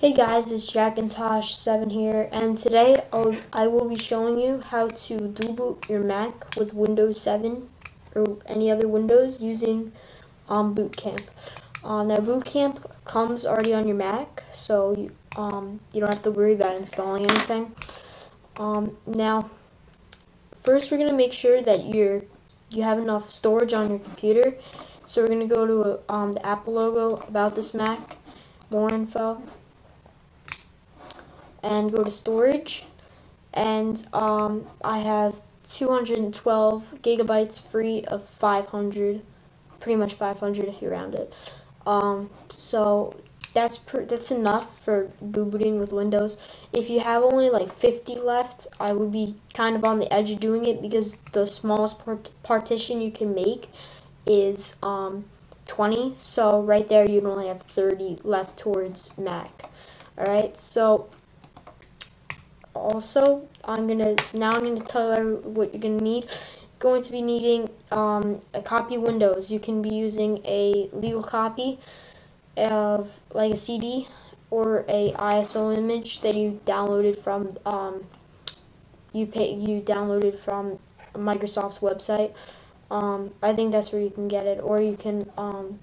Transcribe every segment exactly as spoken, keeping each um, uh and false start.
Hey guys, it's Jackintosh seven here, and today I'll, I will be showing you how to dual boot your Mac with Windows seven or any other Windows using um, Boot Camp. Uh, now Boot Camp comes already on your Mac, so you, um, you don't have to worry about installing anything. Um, now, first we're going to make sure that you're, you have enough storage on your computer. So we're going to go to uh, um, the Apple logo, about this Mac, more info, and go to storage, and um, I have two hundred twelve gigabytes free of five hundred, pretty much five hundred if you round it. Um, so that's per, that's enough for dual booting with Windows. If you have only like fifty left, I would be kind of on the edge of doing it, because the smallest part partition you can make is um, twenty. So right there you'd only have thirty left towards Mac. All right, so. Also, I'm gonna now I'm gonna tell you what you're gonna need. Going to be needing um, a copy of Windows. You can be using a legal copy of like a C D or a I S O image that you downloaded from um, you pay you downloaded from Microsoft's website. Um, I think that's where you can get it, or you can um,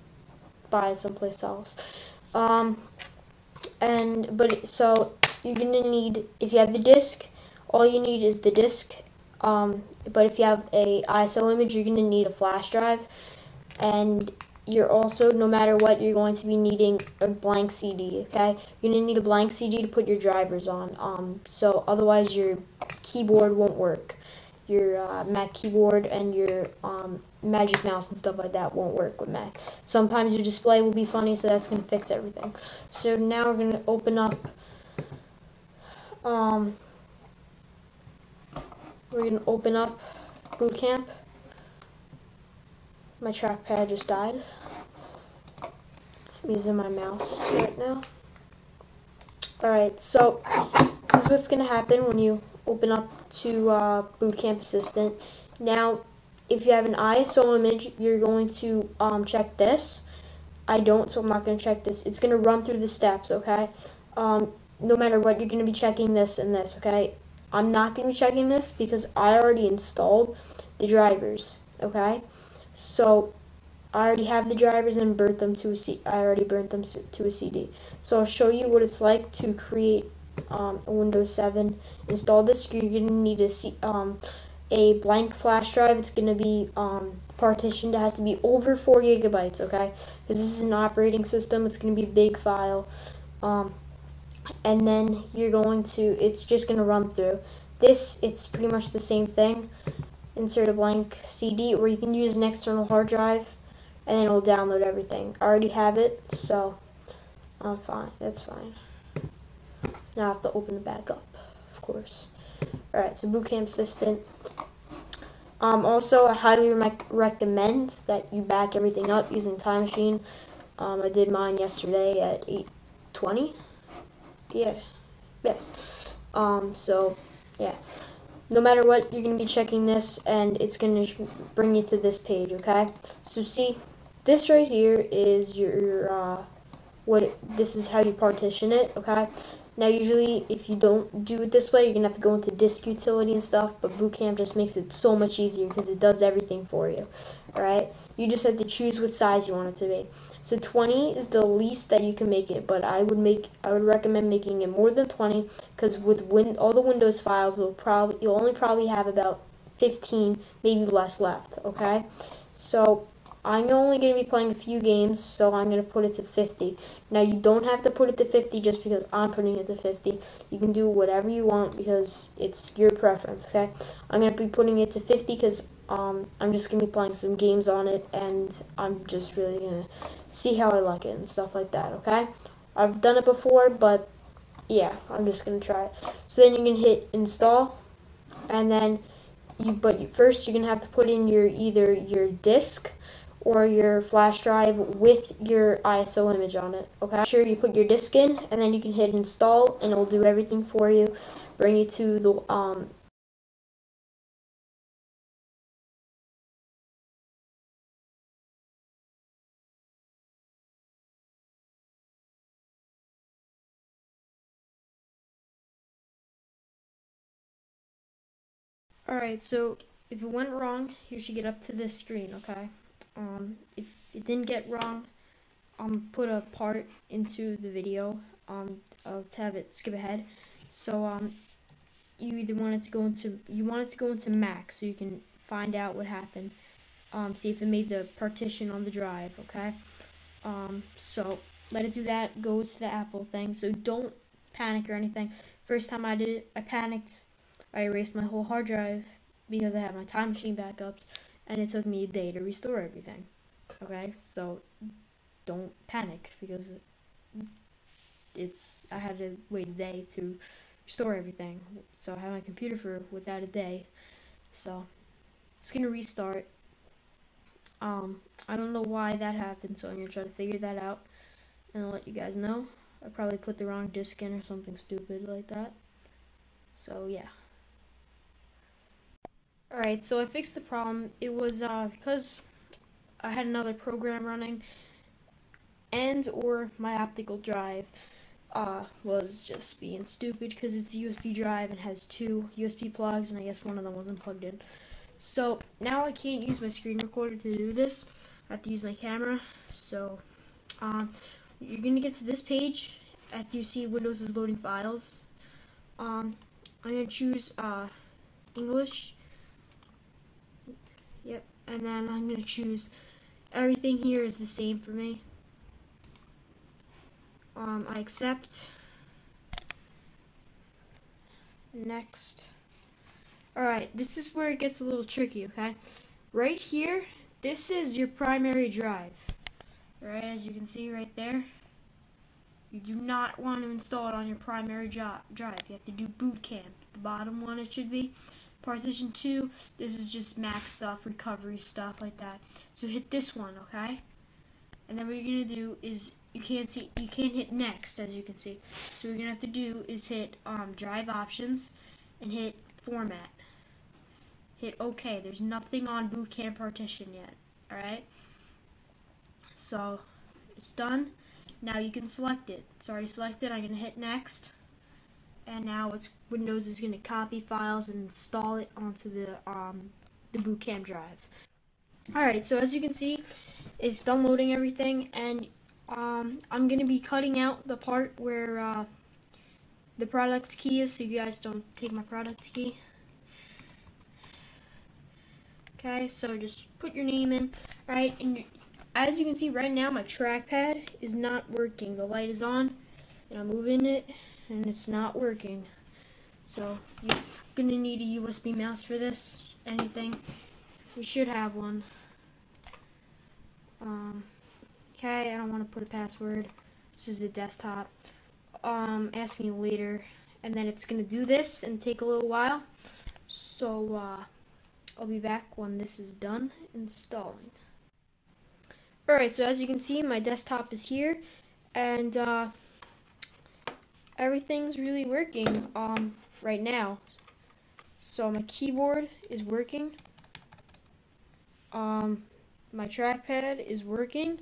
buy it someplace else. Um, and but so. You're going to need, if you have the disk, all you need is the disk, um, but if you have a I S O image, you're going to need a flash drive, and you're also, no matter what, you're going to be needing a blank C D, okay? You're going to need a blank C D to put your drivers on, um, so otherwise your keyboard won't work. Your uh, Mac keyboard and your um, Magic Mouse and stuff like that won't work with Mac. Sometimes your display will be funny, so that's going to fix everything. So now we're going to open up Um, we're going to open up Boot Camp. My trackpad just died. I'm using my mouse right now. Alright, so this is what's going to happen when you open up to uh, Boot Camp Assistant. Now, if you have an I S O image, you're going to um, check this. I don't, so I'm not going to check this. It's going to run through the steps, okay? Um, No matter what, you're going to be checking this and this, okay? I'm not going to be checking this because I already installed the drivers, okay? So, I already have the drivers and burnt them to a C D. I already burnt them to a C D. So, I'll show you what it's like to create um, a Windows seven. Install this. You're going to need a, C um, a blank flash drive. It's going to be um, partitioned. It has to be over four gigabytes, okay? Because this is an operating system. It's going to be a big file. Um... and then you're going to, it's just going to run through this. It's pretty much the same thing. Insert a blank C D, or you can use an external hard drive, and then it'll download everything. I already have it, so I'm fine. That's fine. Now I have to open it back up, of course. Alright, so Boot Camp Assistant. Um, also, I highly re recommend that you back everything up using Time Machine. Um, I did mine yesterday at eight twenty. Yeah, yes. Um, so, yeah. No matter what, you're going to be checking this, and it's going to bring you to this page, okay? So, see, this right here is your, uh, what, it, this is how you partition it, okay? Now, usually, if you don't do it this way, you're going to have to go into disk utility and stuff, but Boot Camp just makes it so much easier because it does everything for you, alright? You just have to choose what size you want it to be. So twenty is the least that you can make it, but I would make I would recommend making it more than twenty, because with win all the Windows files, you'll probably you'll only probably have about fifteen, maybe less left. Okay, so I'm only going to be playing a few games, so I'm going to put it to fifty. Now you don't have to put it to fifty just because I'm putting it to fifty. You can do whatever you want because it's your preference. Okay, I'm going to be putting it to fifty because. Um, I'm just going to be playing some games on it, and I'm just really going to see how I like it and stuff like that, okay? I've done it before, but yeah, I'm just going to try it. So then you can hit install, and then, you. but you, first you're going to have to put in your either your disk or your flash drive with your I S O image on it, okay? Make sure you put your disk in, and then you can hit install, and it'll do everything for you, bring you to the, um, Alright, so if it went wrong, you should get up to this screen, okay? Um, if it didn't get wrong, um, put a part into the video, um, I'll have it skip ahead. So, um, you either want it to go into, you want it to go into Mac, so you can find out what happened, um, see if it made the partition on the drive, okay? Um, so, let it do that, go to the Apple thing, so don't panic or anything. First time I did it, I panicked, I erased my whole hard drive, because I had my Time Machine backups, and it took me a day to restore everything, okay? So, don't panic, because it's, I had to wait a day to restore everything, so I had my computer for without a day, so it's gonna restart. um, I don't know why that happened, so I'm gonna try to figure that out, and I'll let you guys know. I probably put the wrong disk in or something stupid like that, so yeah. Alright, so I fixed the problem. It was uh, because I had another program running, and or my optical drive uh, was just being stupid, because it's a U S B drive and has two U S B plugs, and I guess one of them wasn't plugged in. So now I can't use my screen recorder to do this. I have to use my camera. So um, you're going to get to this page after you see Windows is loading files. Um, I'm going to choose uh, English. Yep, and then I'm going to choose, everything here is the same for me. Um, I accept. Next. Alright, this is where it gets a little tricky, okay? Right here, this is your primary drive. Alright, as you can see right there. You do not want to install it on your primary drive. You have to do Boot Camp. The bottom one it should be. Partition two, this is just Mac stuff, recovery stuff like that. So hit this one, okay? And then what you're gonna do is you can't see, you can't hit next, as you can see. So what you're gonna have to do is hit um, drive options and hit format. Hit OK. There's nothing on Boot Camp partition yet. All right. So it's done. Now you can select it. It's already selected. I'm gonna hit next. And now it's, Windows is going to copy files and install it onto the um, the Boot Camp drive. Alright, so as you can see, it's done loading everything, and um, I'm going to be cutting out the part where uh, the product key is, so you guys don't take my product key. Okay, so just put your name in, right? And as you can see right now, my trackpad is not working. The light is on, and I'm moving it, and it's not working. So you're gonna need a U S B mouse for this. Anything, you should have one. Um, okay, I don't want to put a password. This is the desktop. Um, ask me later. And then it's gonna do this and take a little while. So uh, I'll be back when this is done installing. All right. So as you can see, my desktop is here, and. Uh, Everything's really working um, right now. So my keyboard is working. Um, my trackpad is working.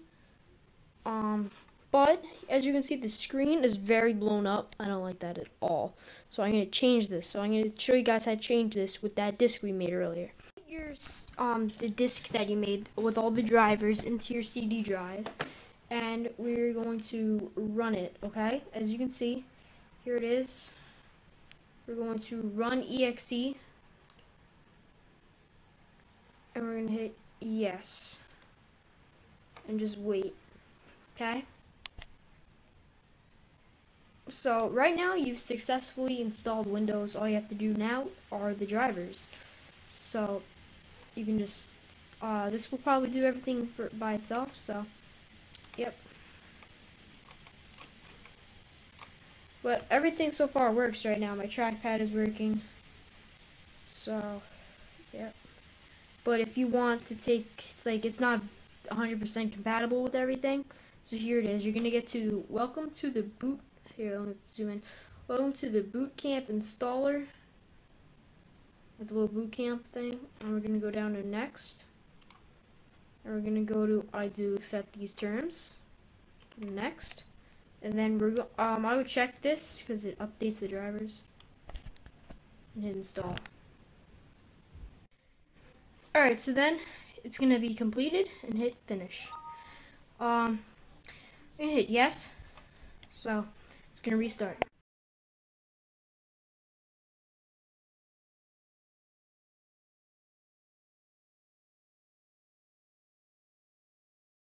Um, but as you can see, the screen is very blown up. I don't like that at all. So I'm gonna change this. So I'm gonna show you guys how to change this with that disk we made earlier. Your um, the disk that you made with all the drivers into your C D drive, and we're going to run it. Okay, as you can see. Here it is. We're going to run E X E, and we're going to hit yes, and just wait, okay? So right now you've successfully installed Windows. All you have to do now are the drivers. So you can just, uh, this will probably do everything for, by itself, so, yep. But everything so far works right now. My trackpad is working. So, yeah. But if you want to take, like, it's not one hundred percent compatible with everything. So here it is. You're going to get to, welcome to the boot, here, let me zoom in. Welcome to the Boot Camp installer. With a little Boot Camp thing. And we're going to go down to next. And we're going to go to, I do accept these terms. Next. And then we're go um I would check this because it updates the drivers and hit install. Alright, so then it's going to be completed and hit finish. Um, I'm going to hit yes, so it's going to restart.